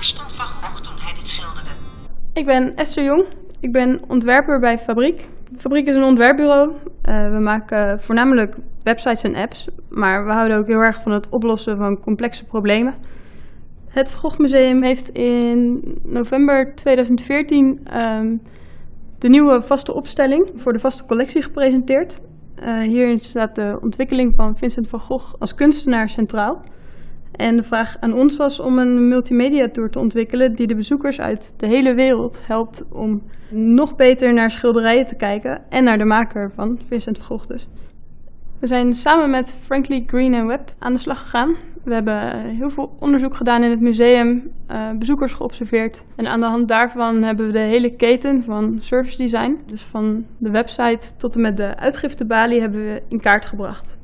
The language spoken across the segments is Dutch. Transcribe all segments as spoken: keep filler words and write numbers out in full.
waar stond Van Gogh toen hij dit schilderde? Ik ben Esther Jong. Ik ben ontwerper bij Fabrique. Fabrique is een ontwerpbureau. Uh, we maken voornamelijk websites en apps, maar we houden ook heel erg van het oplossen van complexe problemen. Het Van Gogh Museum heeft in november tweeduizend veertien um, de nieuwe vaste opstelling voor de vaste collectie gepresenteerd. Uh, hierin staat de ontwikkeling van Vincent van Gogh als kunstenaar centraal. En de vraag aan ons was om een multimedia tour te ontwikkelen die de bezoekers uit de hele wereld helpt om nog beter naar schilderijen te kijken en naar de maker ervan, Vincent van Gogh dus. We zijn samen met Frankly Green and Web aan de slag gegaan. We hebben heel veel onderzoek gedaan in het museum, bezoekers geobserveerd. En aan de hand daarvan hebben we de hele keten van service design, dus van de website tot en met de uitgiftebalie, hebben we in kaart gebracht.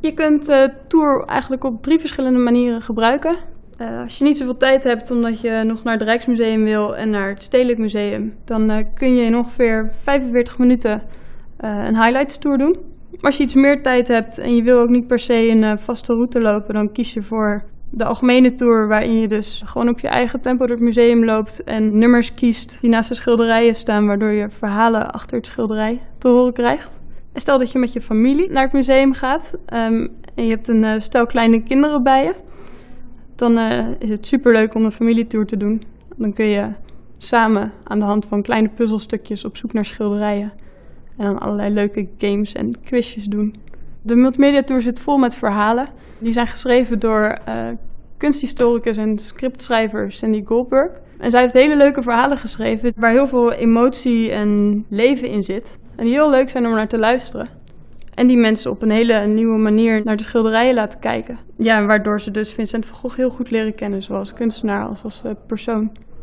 Je kunt de tour eigenlijk op drie verschillende manieren gebruiken. Uh, als je niet zoveel tijd hebt omdat je nog naar het Rijksmuseum wil en naar het Stedelijk Museum, dan uh, kun je in ongeveer vijfenveertig minuten uh, een highlights tour doen. Als je iets meer tijd hebt en je wil ook niet per se een uh, vaste route lopen, dan kies je voor de algemene tour waarin je dus gewoon op je eigen tempo door het museum loopt en nummers kiest die naast de schilderijen staan, waardoor je verhalen achter het schilderij te horen krijgt. Stel dat je met je familie naar het museum gaat um, en je hebt een uh, stel kleine kinderen bij je, dan uh, is het superleuk om een familietour te doen. Dan kun je samen aan de hand van kleine puzzelstukjes op zoek naar schilderijen en dan allerlei leuke games en quizjes doen. De multimedia tour zit vol met verhalen. Die zijn geschreven door uh, kunsthistoricus en scriptschrijver Sandy Goldberg. En zij heeft hele leuke verhalen geschreven waar heel veel emotie en leven in zit. En die heel leuk zijn om naar te luisteren. En die mensen op een hele nieuwe manier naar de schilderijen laten kijken. Ja, waardoor ze dus Vincent van Gogh heel goed leren kennen, zowel als kunstenaar als als persoon.